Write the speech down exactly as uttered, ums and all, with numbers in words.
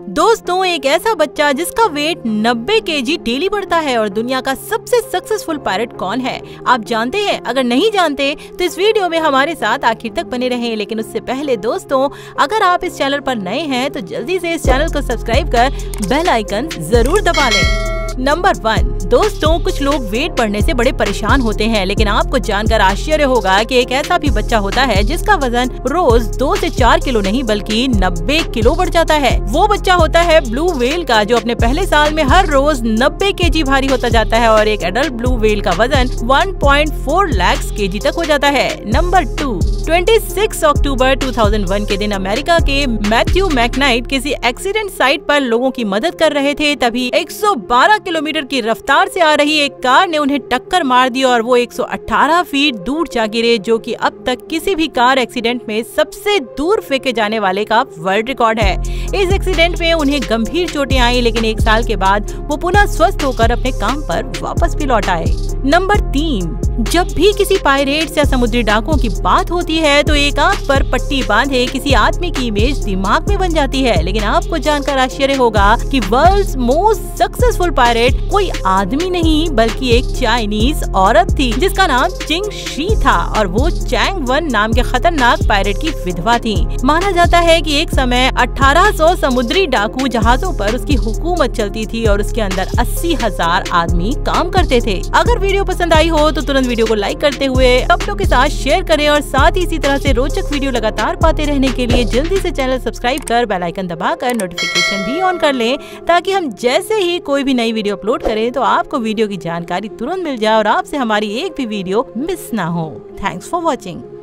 दोस्तों, एक ऐसा बच्चा जिसका वेट नब्बे केजी डेली बढ़ता है और दुनिया का सबसे सक्सेसफुल पायलट कौन है, आप जानते हैं? अगर नहीं जानते तो इस वीडियो में हमारे साथ आखिर तक बने रहें। लेकिन उससे पहले दोस्तों, अगर आप इस चैनल पर नए हैं तो जल्दी से इस चैनल को सब्सक्राइब कर बेल आइकन जरूर दबा लें। नंबर वन, दोस्तों कुछ लोग वेट बढ़ने से बड़े परेशान होते हैं, लेकिन आपको जानकर आश्चर्य होगा कि एक ऐसा भी बच्चा होता है जिसका वजन रोज दो से चार किलो नहीं बल्कि नब्बे किलो बढ़ जाता है। वो बच्चा होता है ब्लू व्हेल का, जो अपने पहले साल में हर रोज नब्बे केजी भारी होता जाता है और एक एडल्ट ब्लू व्हेल का वजन एक पॉइंट चार लाख केजी तक हो जाता है। नंबर टू, छब्बीस अक्टूबर दो हज़ार एक के दिन अमेरिका के मैथ्यू मैकनाइट किसी एक्सीडेंट साइट पर लोगों की मदद कर रहे थे, तभी एक सौ बारह किलोमीटर की रफ्तार से आ रही एक कार ने उन्हें टक्कर मार दी और वो एक सौ अठारह फीट दूर जा गिरे, जो कि अब तक किसी भी कार एक्सीडेंट में सबसे दूर फेंके जाने वाले का वर्ल्ड रिकॉर्ड है। इस एक्सीडेंट में उन्हें गंभीर चोटें आई, लेकिन एक साल के बाद वो पुनः स्वस्थ होकर अपने काम पर वापस भी लौट आए। नंबर तीन, जब भी किसी पायरेट्स या समुद्री डाकुओं की बात होती है तो एक आंख पर पट्टी बांधे किसी आदमी की इमेज दिमाग में बन जाती है, लेकिन आपको जानकर आश्चर्य होगा कि वर्ल्ड्स मोस्ट सक्सेसफुल पायरेट कोई आदमी नहीं बल्कि एक चाइनीज औरत थी जिसका नाम चिंग शी था और वो चैंग वन नाम के खतरनाक पायरेट की विधवा थी। माना जाता है कि एक समय अठारह सौ समुद्री डाकू जहाजों पर उसकी हुकूमत चलती थी और उसके अंदर अस्सी हजार आदमी काम करते थे। अगर वीडियो पसंद आई हो तो तुरंत वीडियो को लाइक करते हुए आप लोग के साथ शेयर करें और साथ ही इसी तरह से रोचक वीडियो लगातार पाते रहने के लिए जल्दी से चैनल सब्सक्राइब कर बेल आइकन दबाकर नोटिफिकेशन भी ऑन कर लें, ताकि हम जैसे ही कोई भी नई वीडियो अपलोड करें तो आपको वीडियो की जानकारी तुरंत मिल जाए और आपसे हमारी एक भी वीडियो मिस ना हो। Thanks for watching.